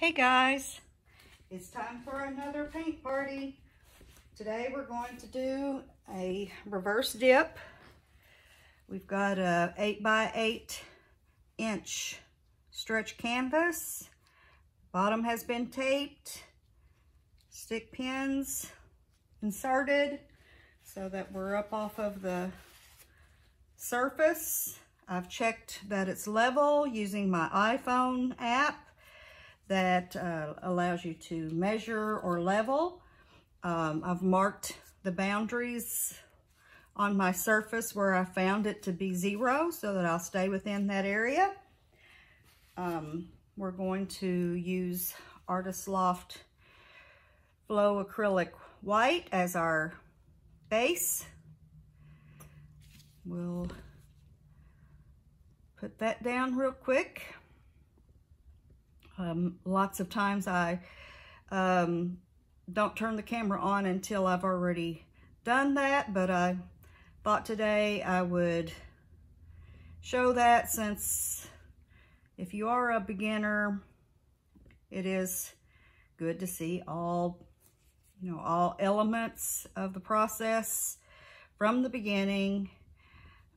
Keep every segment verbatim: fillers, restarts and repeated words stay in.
Hey guys, it's time for another paint party. Today we're going to do a reverse dip. We've got a eight by eight inch stretch canvas. Bottom has been taped, stick pins inserted so that we're up off of the surface. I've checked that it's level using my iPhone app that uh, allows you to measure or level. Um, I've marked the boundaries on my surface where I found it to be zero so that I'll stay within that area. Um, we're going to use Artist Loft Flow Acrylic White as our base. We'll put that down real quick. Um, lots of times I um, don't turn the camera on until I've already done that, but I thought today I would show that, since if you are a beginner, it is good to see all, you know, all elements of the process from the beginning,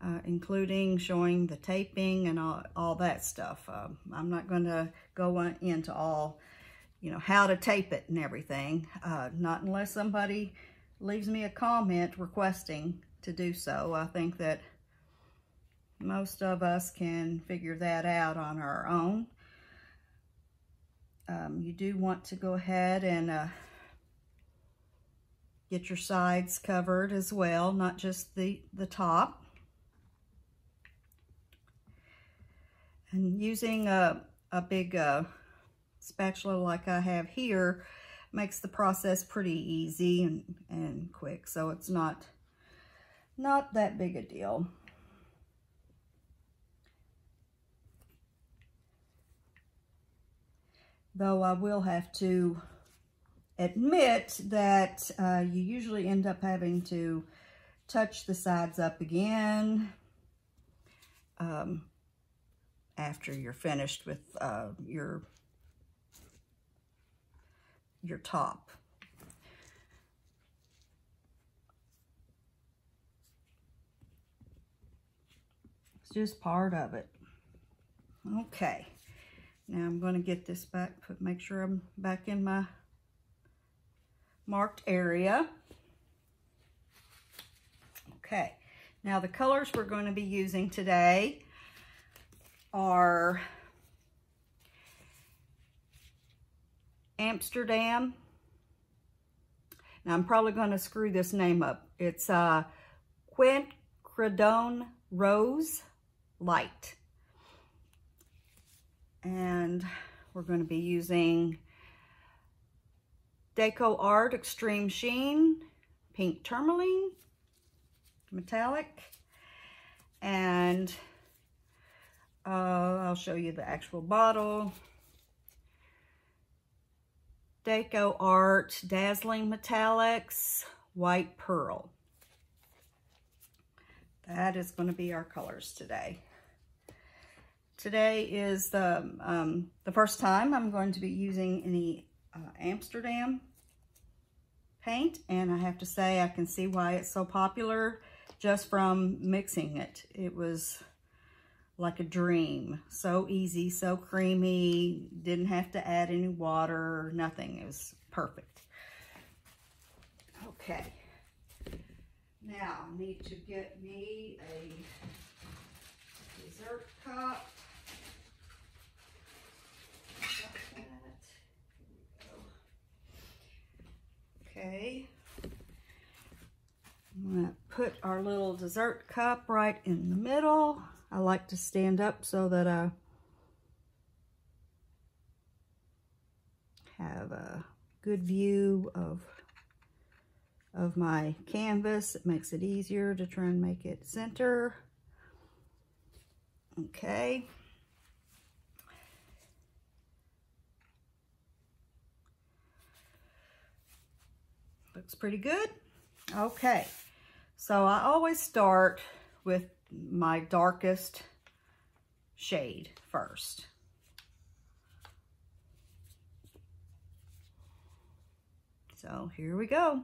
Uh, including showing the taping and all, all that stuff. Um, I'm not going to go on into all, you know, how to tape it and everything. Uh, not unless somebody leaves me a comment requesting to do so. I think that most of us can figure that out on our own. Um, you do want to go ahead and uh, get your sides covered as well, not just the, the top. And using a, a big uh, spatula like I have here makes the process pretty easy and, and quick. So it's not, not that big a deal. Though I will have to admit that uh, you usually end up having to touch the sides up again. Um, after you're finished with uh, your, your top. It's just part of it. Okay, now I'm going to get this back, put, make sure I'm back in my marked area. Okay, now the colors we're going to be using today are Amsterdam. Now I'm probably going to screw this name up. It's uh, Quinacridone Rose Light. And we're going to be using Deco Art Extreme Sheen Pink Tourmaline Metallic. And Uh, I'll show you the actual bottle. Deco Art Dazzling Metallics White Pearl. That is going to be our colors today. Today is the, um, the first time I'm going to be using any uh, Amsterdam paint, and I have to say I can see why it's so popular just from mixing it. It was like a dream. So easy, so creamy, didn't have to add any water, nothing. It was perfect. Okay, now I need to get me a dessert cup. Here we go. Okay, I'm gonna put our little dessert cup right in the middle. I like to stand up so that I have a good view of, of my canvas. It makes it easier to try and make it center. Okay. Looks pretty good. Okay. So I always start with my darkest shade first. So here we go.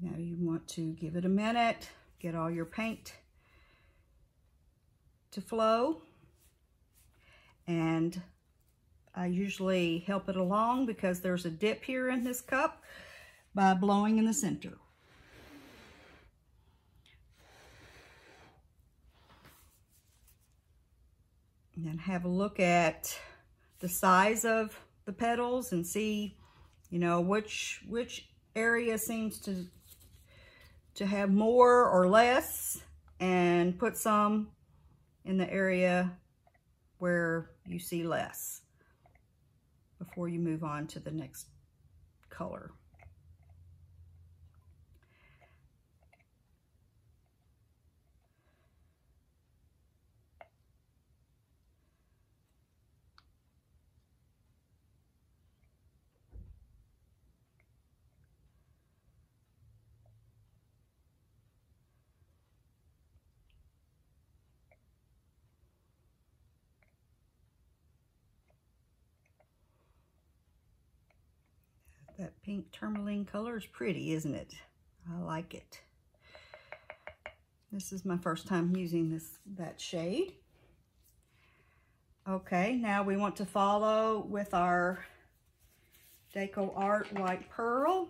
Now you want to give it a minute, get all your paint to flow, and I usually help it along because there's a dip here in this cup by blowing in the center. And then have a look at the size of the petals and see, you know, which which area seems to to have more or less, and put some in the area where you see less before you move on to the next color. That pink tourmaline color is pretty, isn't it? I like it. This is my first time using this that shade. Okay, now we want to follow with our Deco Art White Pearl.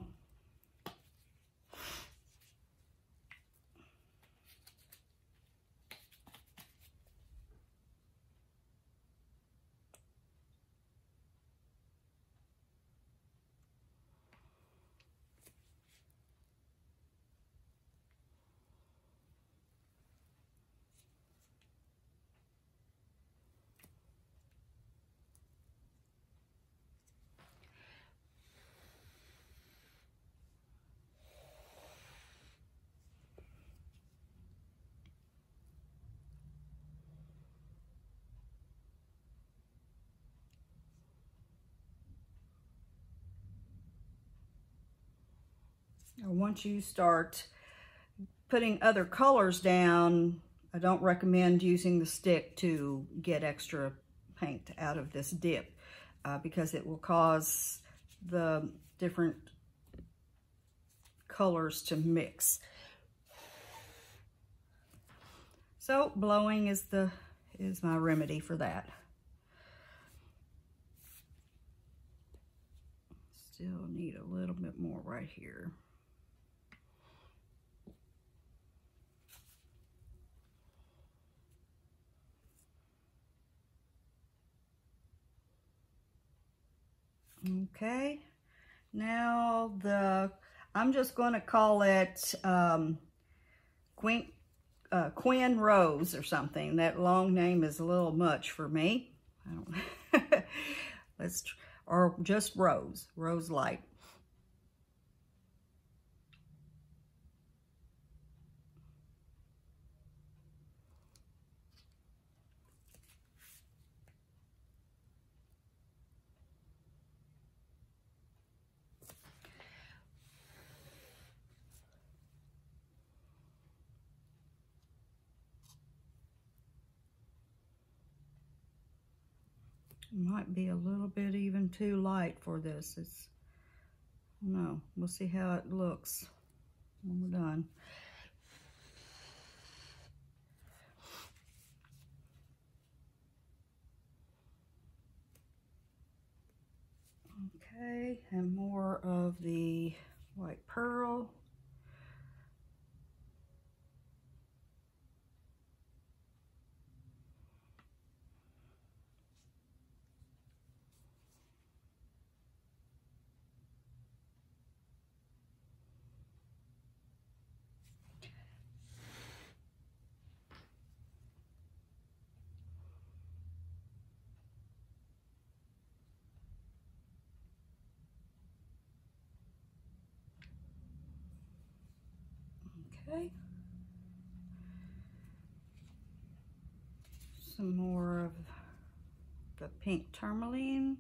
Once you start putting other colors down, I don't recommend using the stick to get extra paint out of this dip uh, because it will cause the different colors to mix. So blowing is the is my remedy for that. Still need a little bit more right here. Okay, now the, I'm just going to call it um, Quin, uh, Quin Rose or something. That long name is a little much for me. I don't know. Let's, tr or just Rose, Rose Light. Might be a little bit even too light for this. It's, no, we'll see how it looks when we're done. Okay, and more of the white pearl. Okay. Some more of the pink tourmaline.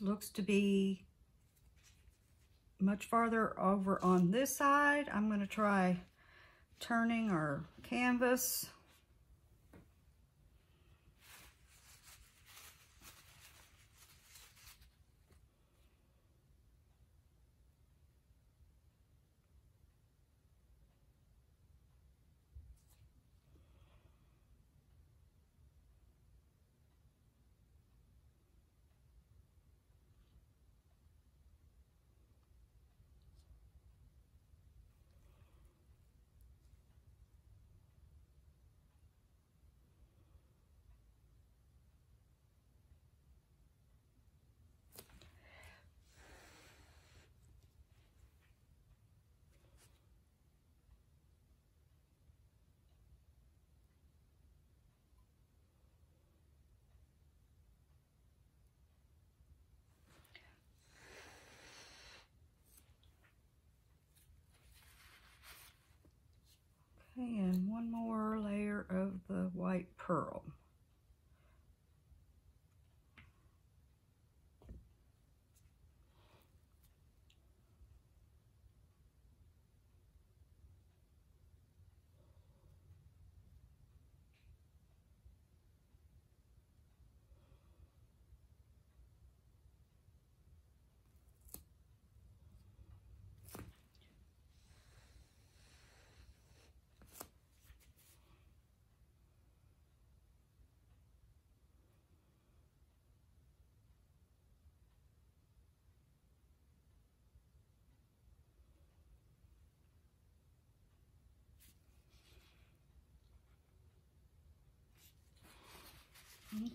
This looks to be much farther over on this side. I'm going to try turning our canvas. And one more layer of the white pearl.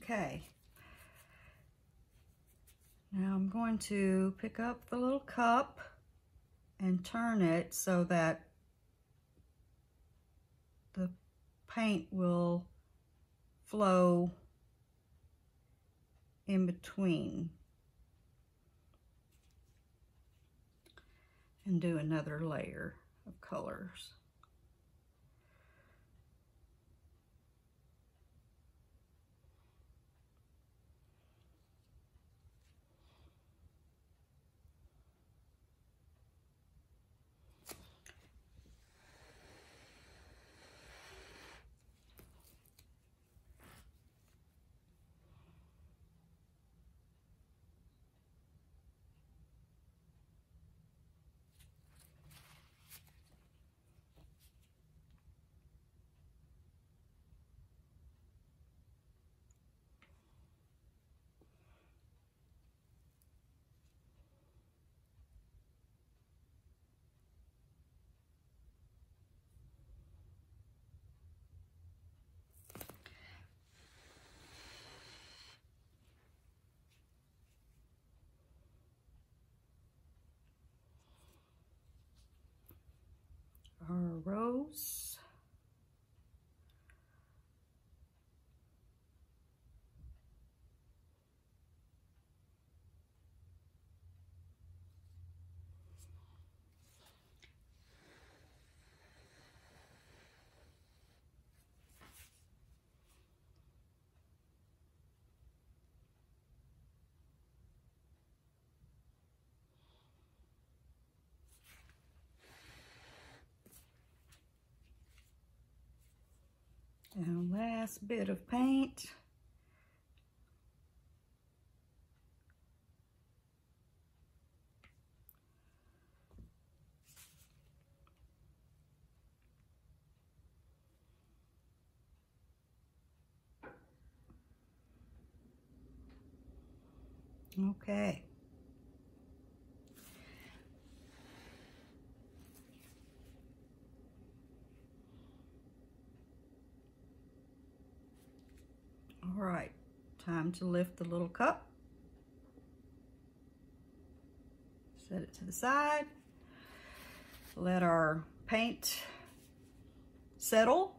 Okay, now I'm going to pick up the little cup and turn it so that the paint will flow in between, and do another layer of colors. Our rose. And last bit of paint. Okay. All right, time to lift the little cup, set it to the side, let our paint settle.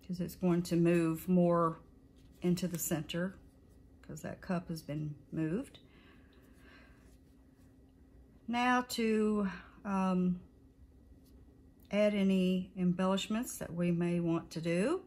Because it's going to move more into the center because that cup has been moved. Now to um, add any embellishments that we may want to do.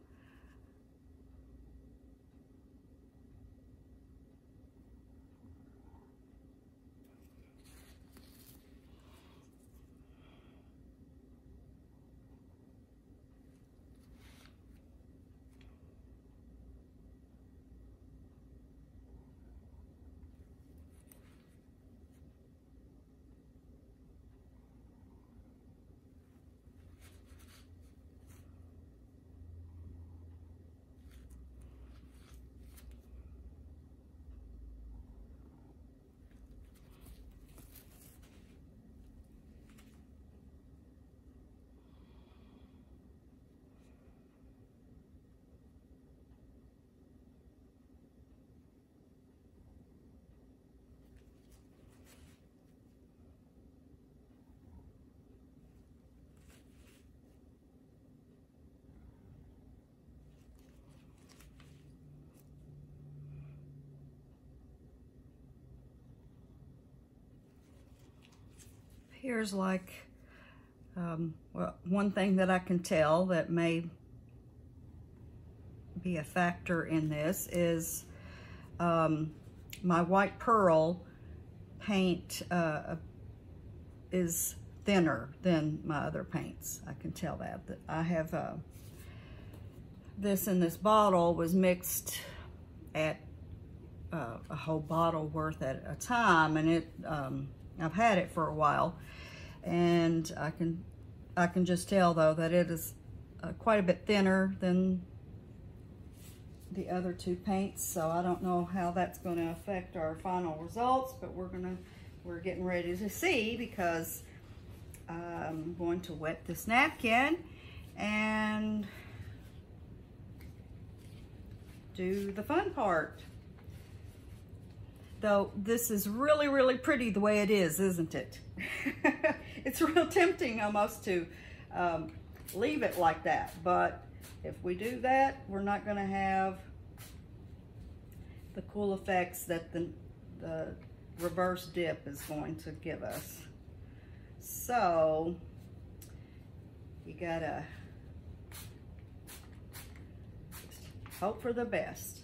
here's like um, well, one thing that I can tell that may be a factor in this is um, my White Pearl paint uh, is thinner than my other paints. I can tell that. That I have uh, this in this bottle was mixed at uh, a whole bottle worth at a time, and it um, I've had it for a while, and I can I can just tell though that it is uh, quite a bit thinner than the other two paints. So I don't know how that's going to affect our final results, but we're gonna we're getting ready to see, because I'm going to wet this napkin and do the fun part. Though this is really, really pretty the way it is, isn't it? It's real tempting almost to um, leave it like that, but if we do that, we're not going to have the cool effects that the, the reverse dip is going to give us. So you gotta hope for the best.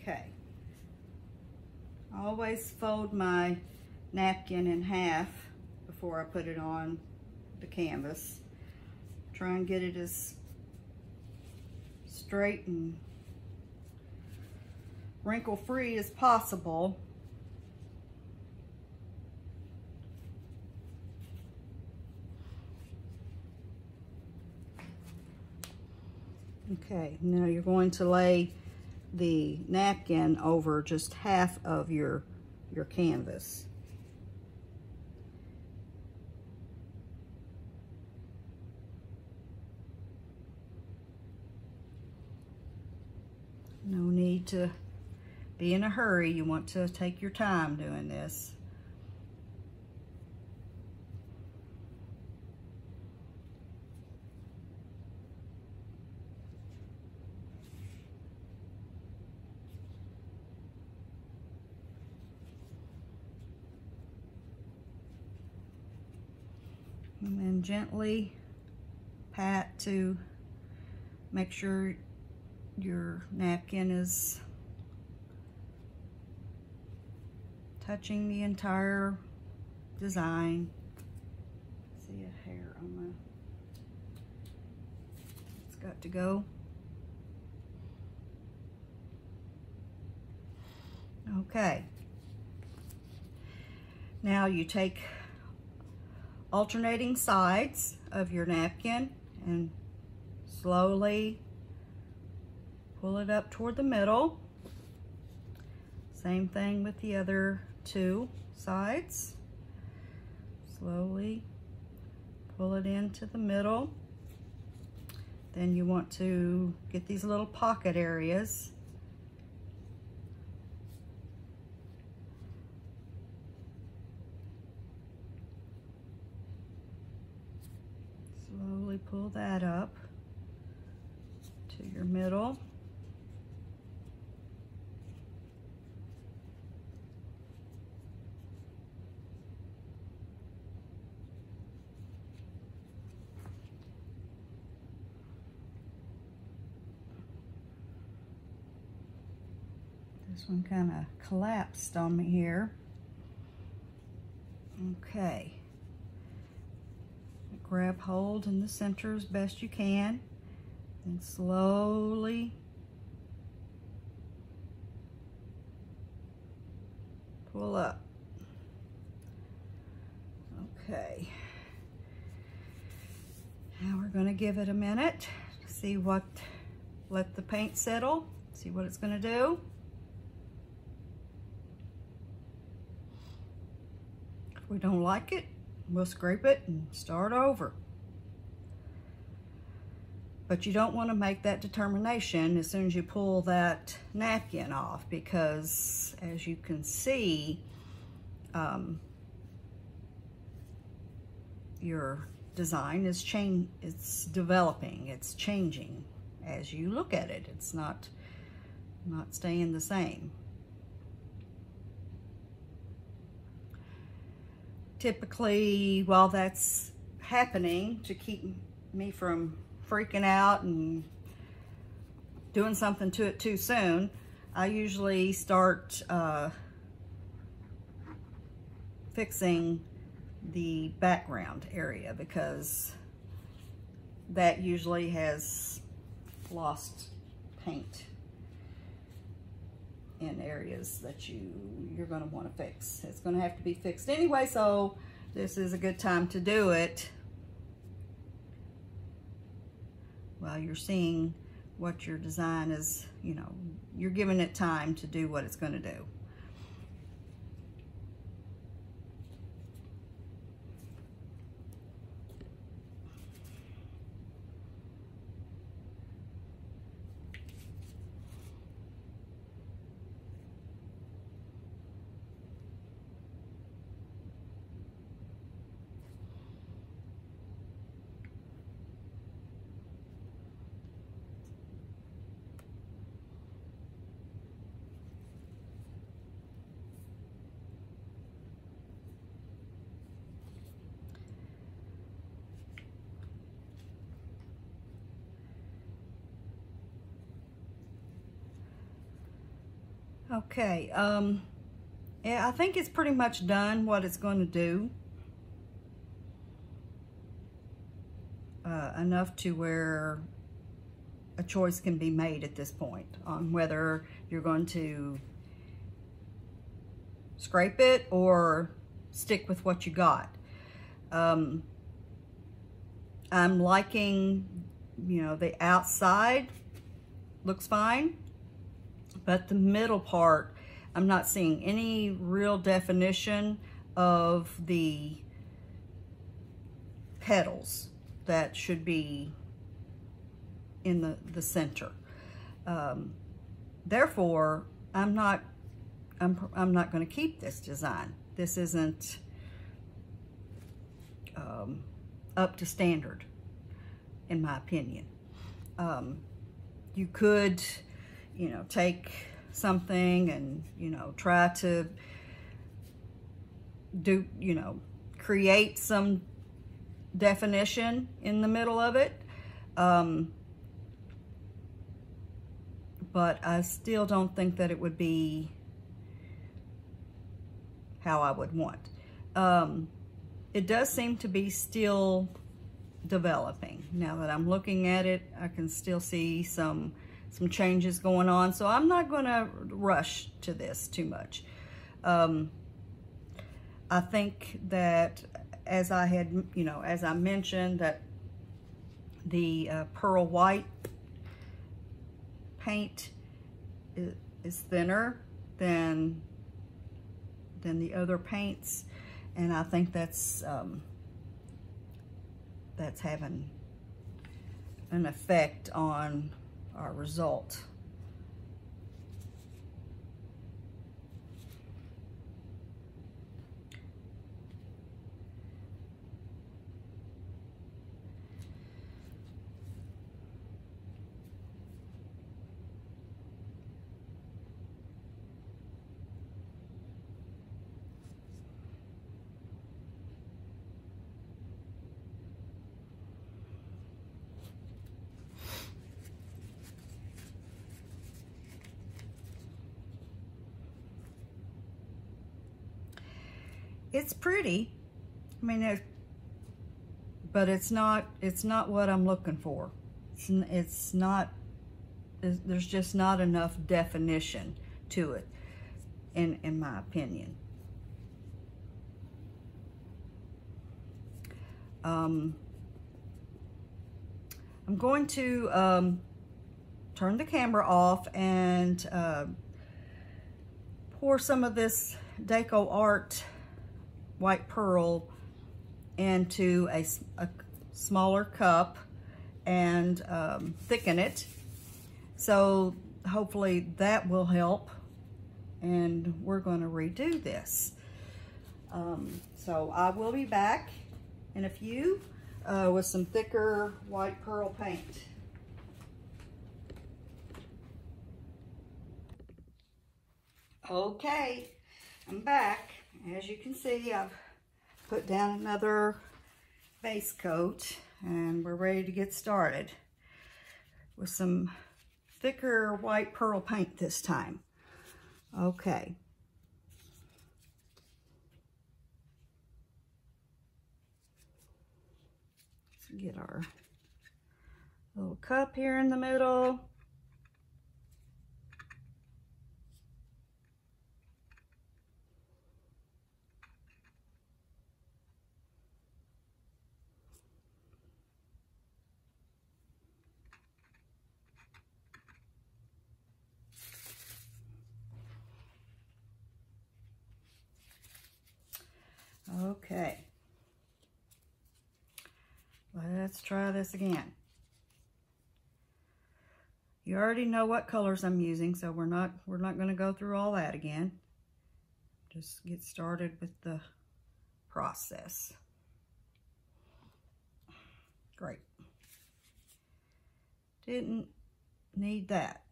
Okay. I always fold my napkin in half before I put it on the canvas. Try and get it as straight and wrinkle-free as possible. Okay, now you're going to lay the napkin over just half of your your canvas. No need to be in a hurry. You want to take your time doing this. And then gently pat to make sure your napkin is touching the entire design. See a hair on the, it's got to go. Okay. Now you take alternating sides of your napkin and slowly pull it up toward the middle. Same thing with the other two sides. Slowly pull it into the middle. Then you want to get these little pocket areas. Slowly pull that up to your middle. This one kind of collapsed on me here. Okay. Grab hold in the center as best you can, and slowly pull up. Okay. Now we're going to give it a minute to see what, let the paint settle, see what it's going to do. We don't like it, we'll scrape it and start over. But you don't want to make that determination as soon as you pull that napkin off, because as you can see, um, your design is changing, it's developing, it's changing as you look at it. It's not, not staying the same. Typically, while that's happening, to keep me from freaking out and doing something to it too soon, I usually start uh, fixing the background area, because that usually has lost paint in areas that you, you're going to want to fix. It's going to have to be fixed anyway, so this is a good time to do it while you're seeing what your design is. You know, you're giving it time to do what it's going to do. Okay, um, yeah, I think it's pretty much done what it's going to do. Uh, enough to where a choice can be made at this point on whether you're going to scrape it or stick with what you got. Um, I'm liking, you know, the outside looks fine. But the middle part, I'm not seeing any real definition of the petals that should be in the, the center. Um, therefore, I'm not, I'm, I'm not going to keep this design. This isn't um, up to standard, in my opinion. Um, you could... you know, take something and, you know, try to do, you know, create some definition in the middle of it. Um, but I still don't think that it would be how I would want. Um, it does seem to be still developing. Now that I'm looking at it, I can still see some some changes going on, so I'm not gonna rush to this too much. Um, I think that, as I had, you know, as I mentioned, that the uh, pearl white paint is thinner than, than the other paints, and I think that's, um, that's having an effect on our result. It's pretty, I mean, it, but it's not, it's not what I'm looking for. It's, it's not, it's, there's just not enough definition to it, in, in my opinion. Um, I'm going to um, turn the camera off and uh, pour some of this Deco Art White Pearl into a, a smaller cup and um, thicken it. So hopefully that will help. And we're going to redo this. Um, so I will be back in a few uh, with some thicker White Pearl paint. Okay, I'm back. As you can see, I've put down another base coat and we're ready to get started with some thicker white pearl paint this time. Okay. Let's get our little cup here in the middle. Okay, let's try this again. You already know what colors I'm using, so we're not we're not going to go through all that again. Just get started with the process. Great. Didn't need that.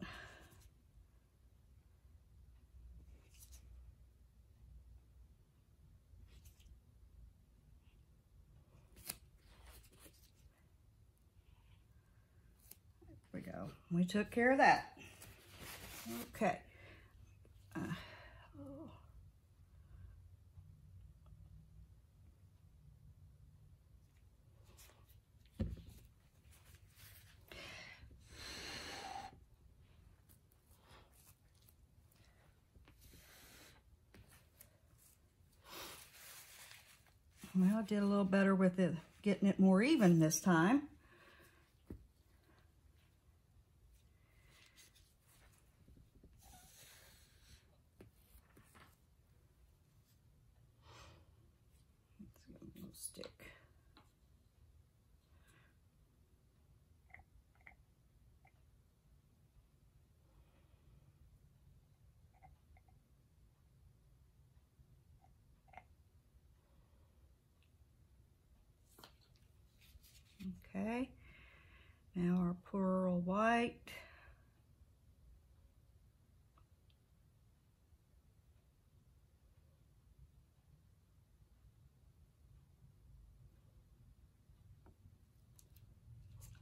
Go. We took care of that. Okay. Uh, oh. Well, I did a little better with it, getting it more even this time. Okay, now our pearl white.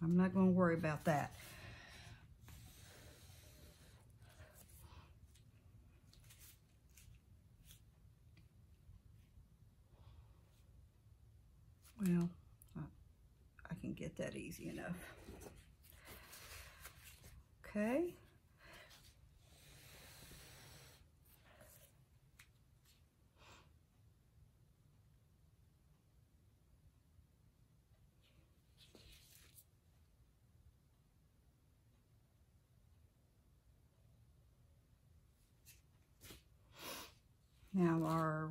I'm not going to worry about that. Well, get that easy enough. Okay. Now our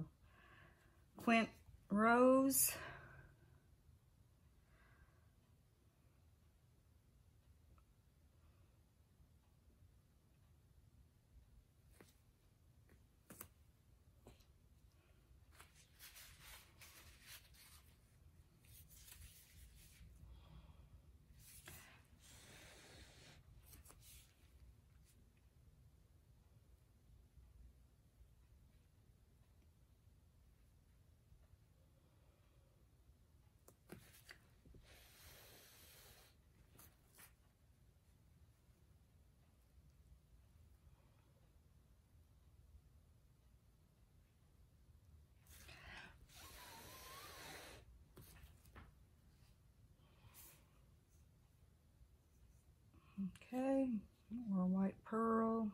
Quinacridone Rose Okay, more white pearl.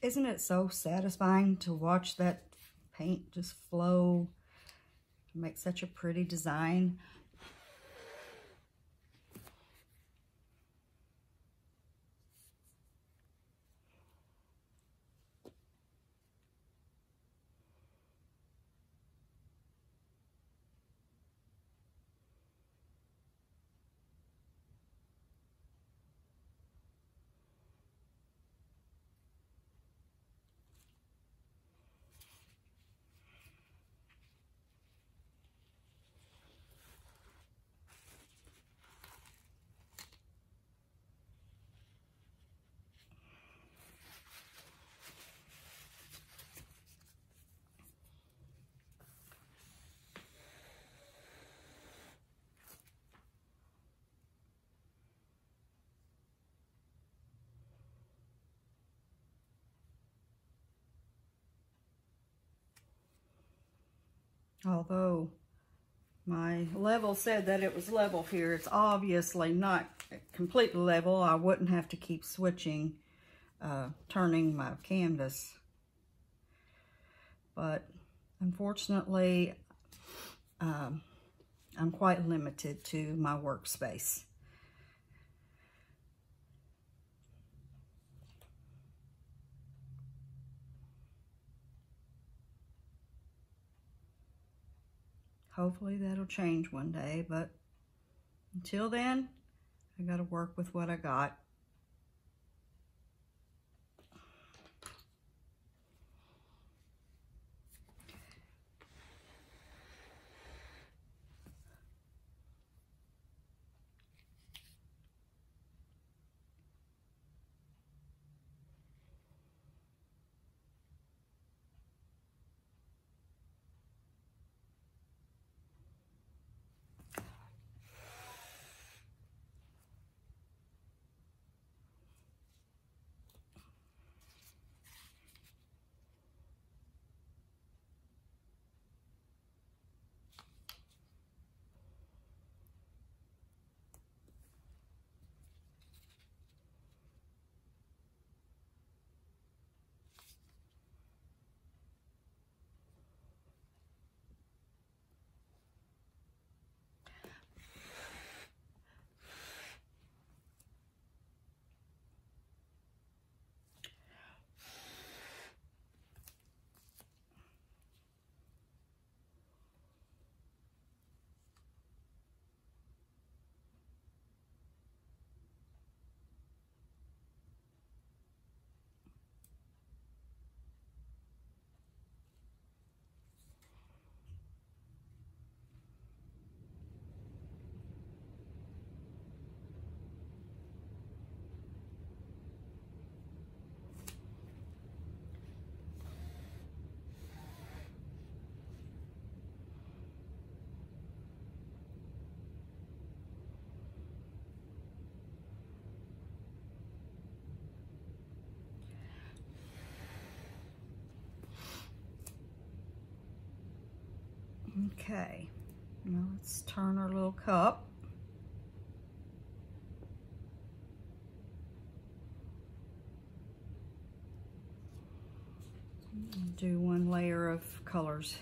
Isn't it so satisfying to watch that paint just flow, make such a pretty design? Although my level said that it was level here, it's obviously not completely level. I wouldn't have to keep switching, uh, turning my canvas. But unfortunately, um, I'm quite limited to my workspace. Hopefully that'll change one day, but until then, I gotta work with what I got. Okay, now let's turn our little cup. Do one layer of colors.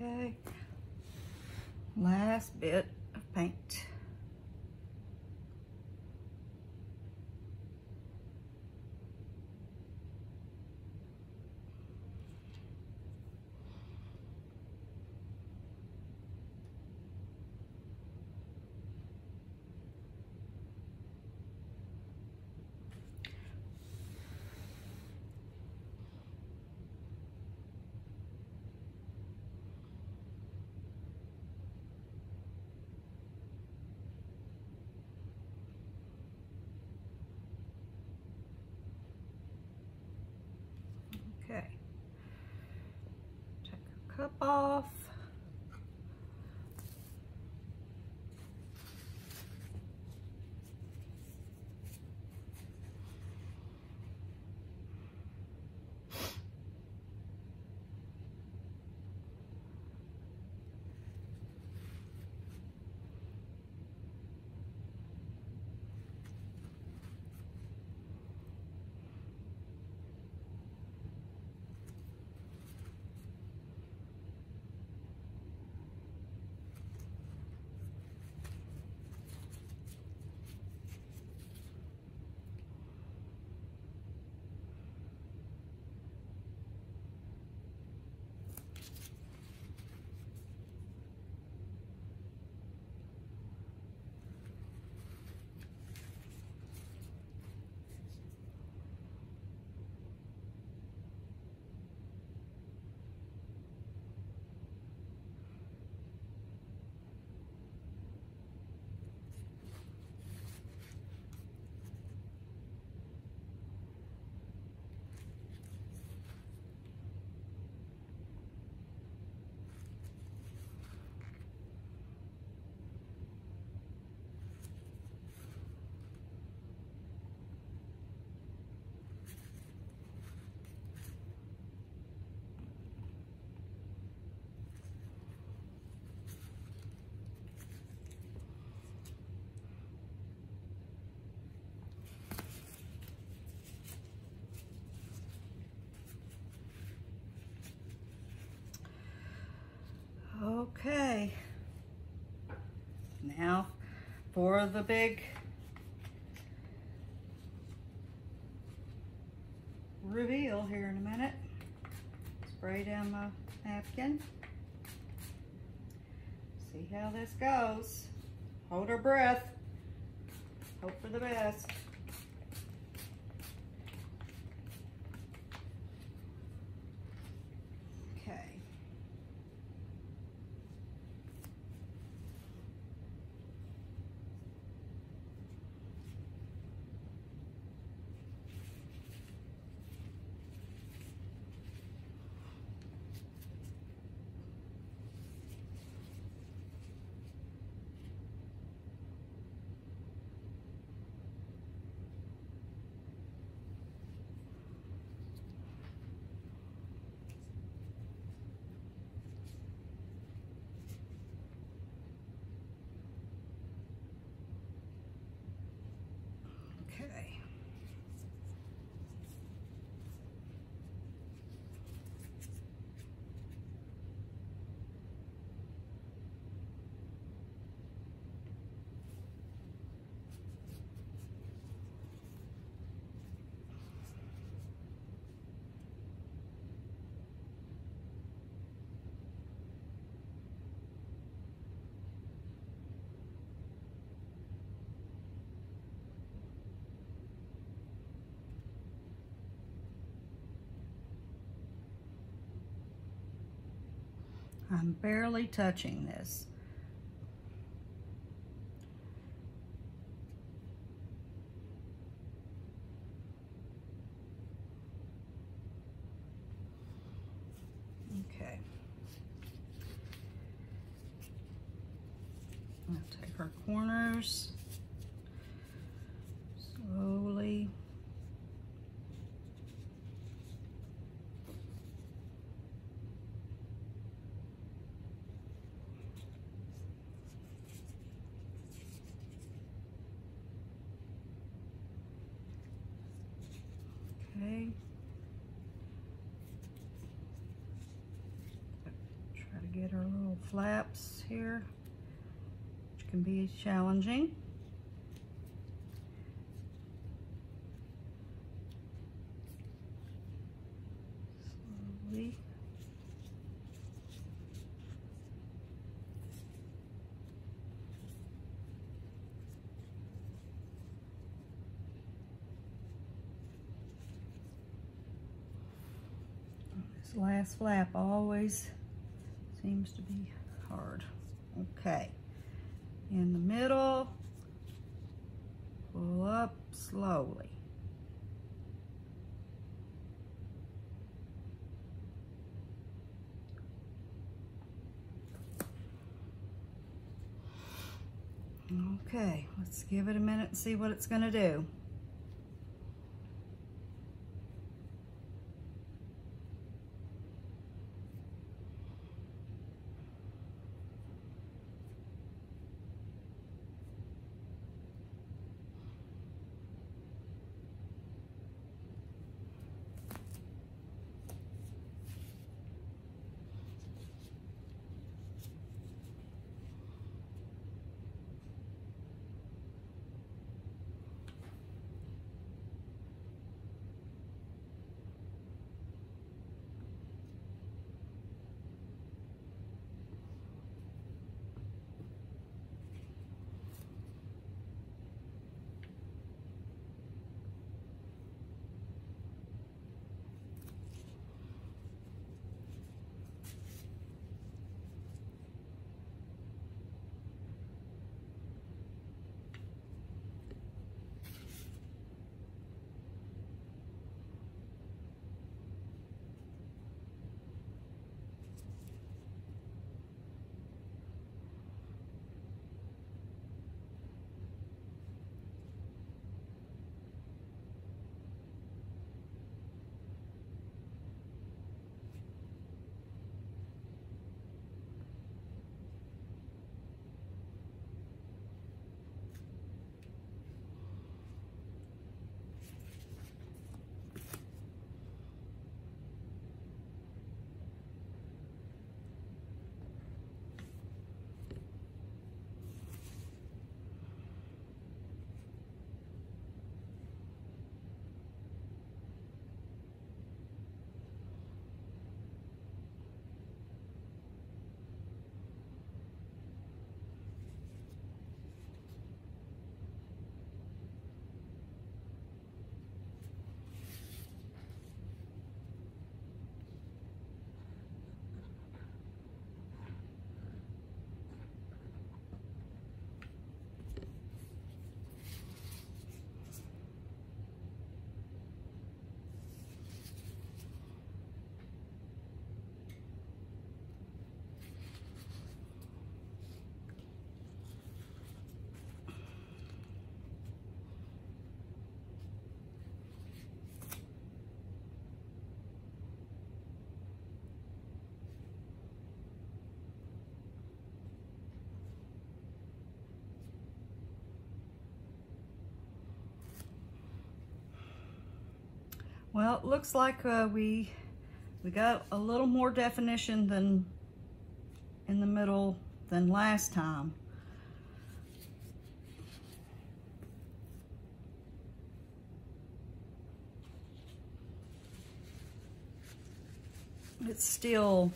Okay, last bit of paint. Cup off. Okay, now for the big reveal here in a minute. Spray down my napkin. See how this goes. Hold our breath. Hope for the best. I'm barely touching this. Okay. I'll take our corners. Get little flaps here, which can be challenging. Slowly. This last flap always seems to be hard. Okay, in the middle, pull up slowly. Okay, let's give it a minute and see what it's going to do. Well, it looks like uh, we we got a little more definition than in the middle than last time. It's still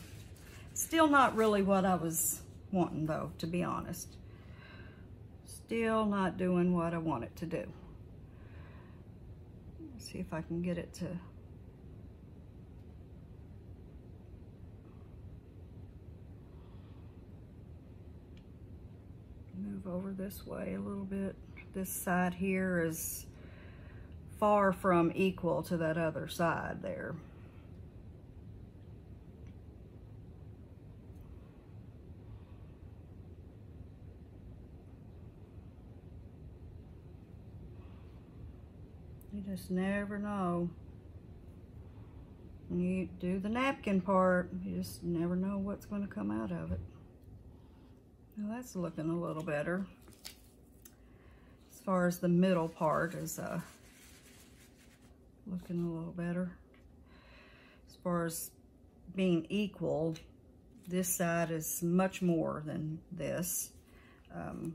still not really what I was wanting, though, to be honest. Still not doing what I want it to do. See if I can get it to move over this way a little bit. This side here is far from equal to that other side there. You just never know. When you do the napkin part, you just never know what's going to come out of it. Now that's looking a little better. As far as the middle part is uh, looking a little better. As far as being equal, This side is much more than this. Um,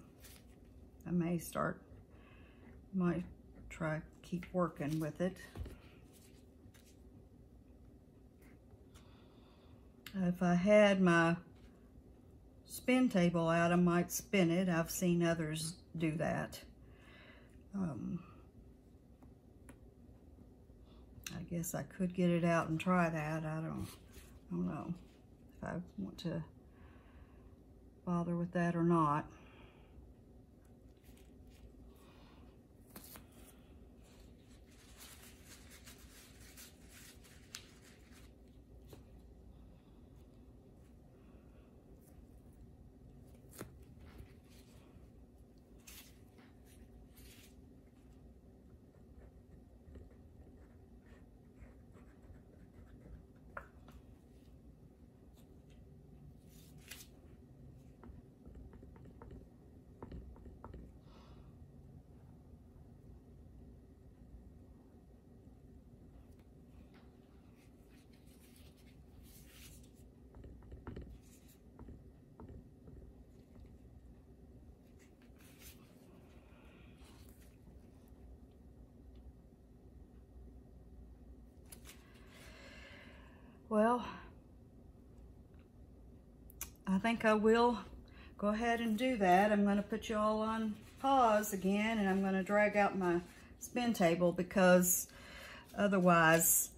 I may start, might try keep working with it. If I had my spin table out, I might spin it. I've seen others do that. Um, I guess I could get it out and try that. I don't, I don't know if I want to bother with that or not. Well, I think I will go ahead and do that. I'm going to put you all on pause again, and I'm going to drag out my spin table because otherwise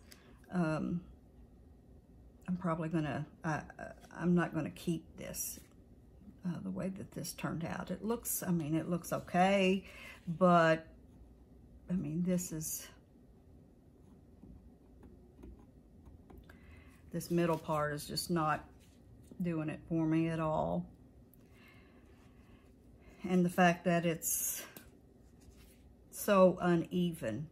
um, I'm probably going to, I, I'm not going to keep this uh, the way that this turned out. It looks, I mean, it looks okay, but I mean, this is, this middle part is just not doing it for me at all. And the fact that it's so uneven.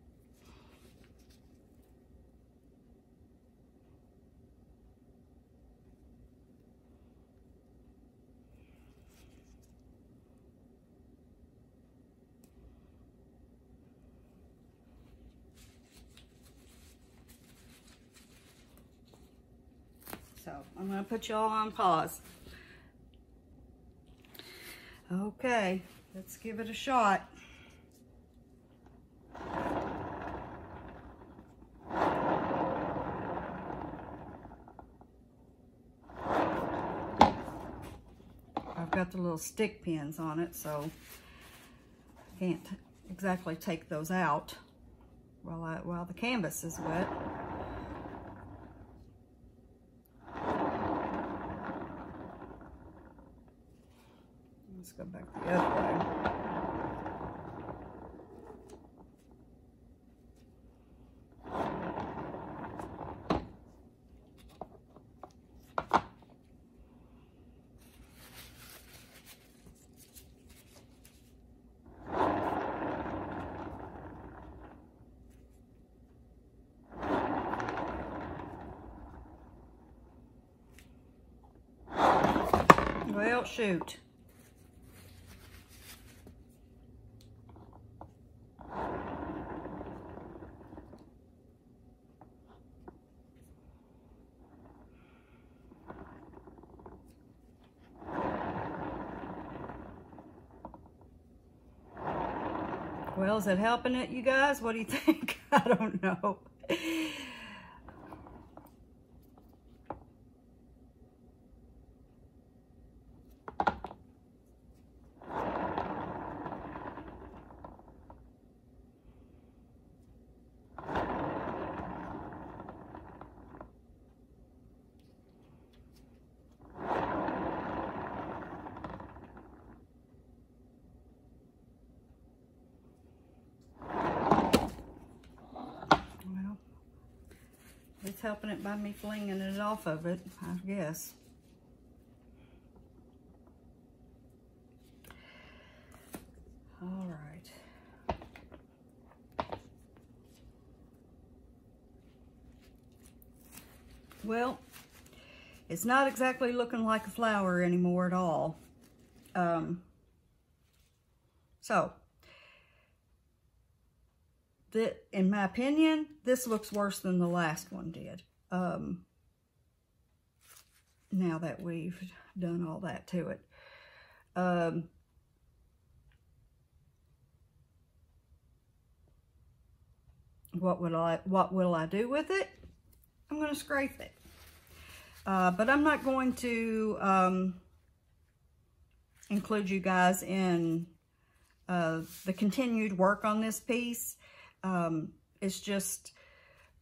I'm going to put y'all on pause. Okay, let's give it a shot. I've got the little stick pins on it, so I can't exactly take those out while, I, while the canvas is wet. Let's go back the other way. Well, shoot. Well, is it helping it, you guys? What do you think? I don't know. It's helping it by me flinging it off of it, I guess. All right. Well, it's not exactly looking like a flower anymore at all. Um, so, that, in my opinion, this looks worse than the last one did. Um, now that we've done all that to it. Um, what would I, what will I do with it? I'm going to scrape it. Uh, but I'm not going to um, include you guys in uh, the continued work on this piece. Um, it's just,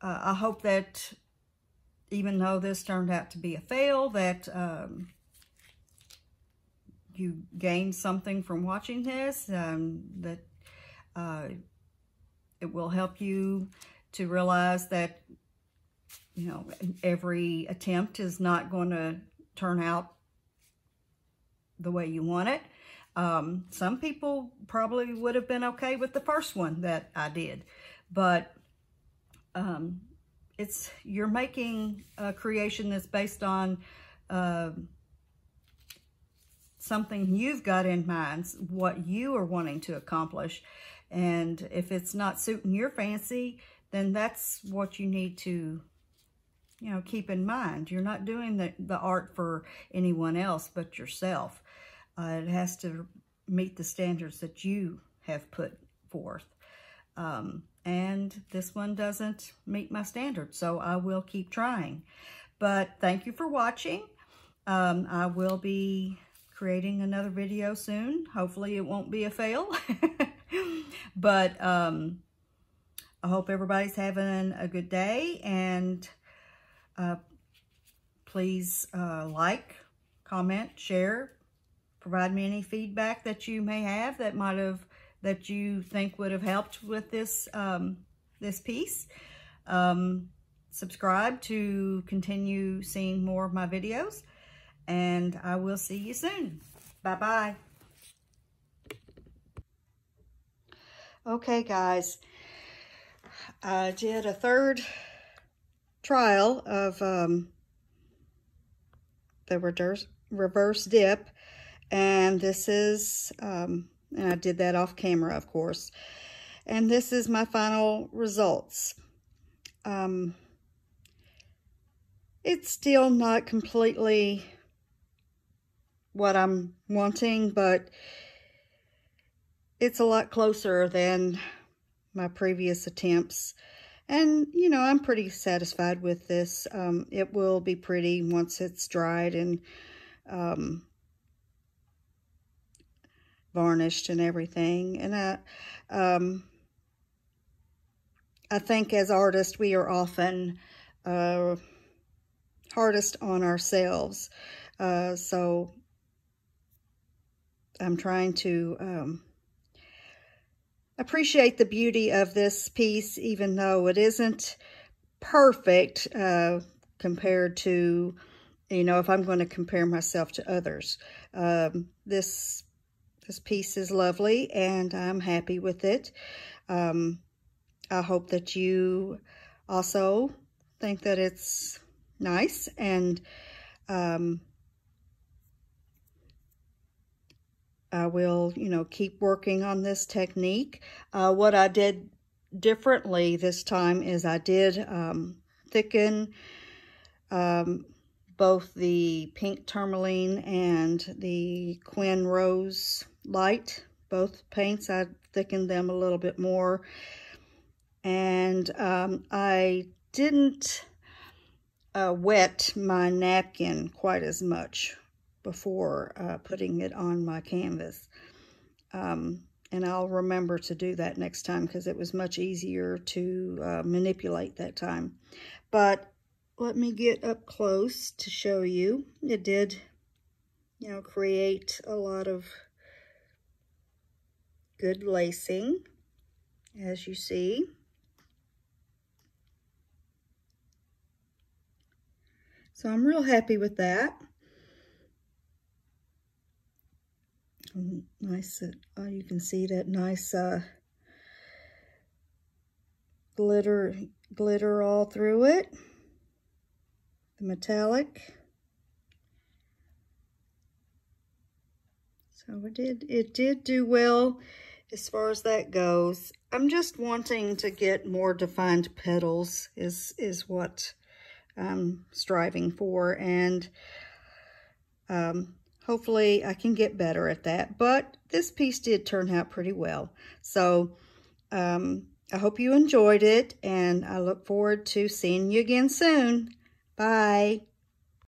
uh, I hope that even though this turned out to be a fail, that um, you gained something from watching this, um, that uh, it will help you to realize that, you know, every attempt is not going to turn out the way you want it. Um, some people probably would have been okay with the first one that I did, but um, it's, you're making a creation that's based on uh, something you've got in mind, what you are wanting to accomplish. And if it's not suiting your fancy, then that's what you need to, you know, keep in mind. You're not doing the, the art for anyone else but yourself. Uh, it has to meet the standards that you have put forth. Um, and this one doesn't meet my standards, so I will keep trying. But thank you for watching. Um, I will be creating another video soon. Hopefully it won't be a fail. But um, I hope everybody's having a good day. And uh, please uh, like, comment, share. Provide me any feedback that you may have that might have, that you think would have helped with this um, this piece. Um, subscribe to continue seeing more of my videos, and I will see you soon. Bye-bye. Okay, guys, I did a third trial of um, the reverse, reverse dip. And this is, um, and I did that off camera, of course. And this is my final results. Um, it's still not completely what I'm wanting, but it's a lot closer than my previous attempts. And, you know, I'm pretty satisfied with this. Um, it will be pretty once it's dried and, um, varnished and everything. And I, um, I think as artists, we are often uh, hardest on ourselves. Uh, so I'm trying to um, appreciate the beauty of this piece, even though it isn't perfect uh, compared to, you know, if I'm going to compare myself to others. Um, this This piece is lovely, and I'm happy with it. Um, I hope that you also think that it's nice, and um, I will, you know, keep working on this technique. Uh, what I did differently this time is I did um, thicken um, both the pink tourmaline and the Quinacridone Rose Light, both paints. I thickened them a little bit more, and um, I didn't uh, wet my napkin quite as much before uh, putting it on my canvas, um, and I'll remember to do that next time because it was much easier to uh, manipulate that time. But let me get up close to show you. It did, you know, create a lot of good lacing, as you see. So I'm real happy with that. Nice, uh, you can see that nice uh, glitter, glitter all through it, the metallic. So it did, it did do well as far as that goes. I'm just wanting to get more defined petals is, is what I'm striving for. And Um, hopefully I can get better at that, but this piece did turn out pretty well. So um, I hope you enjoyed it, and I look forward to seeing you again soon. Bye.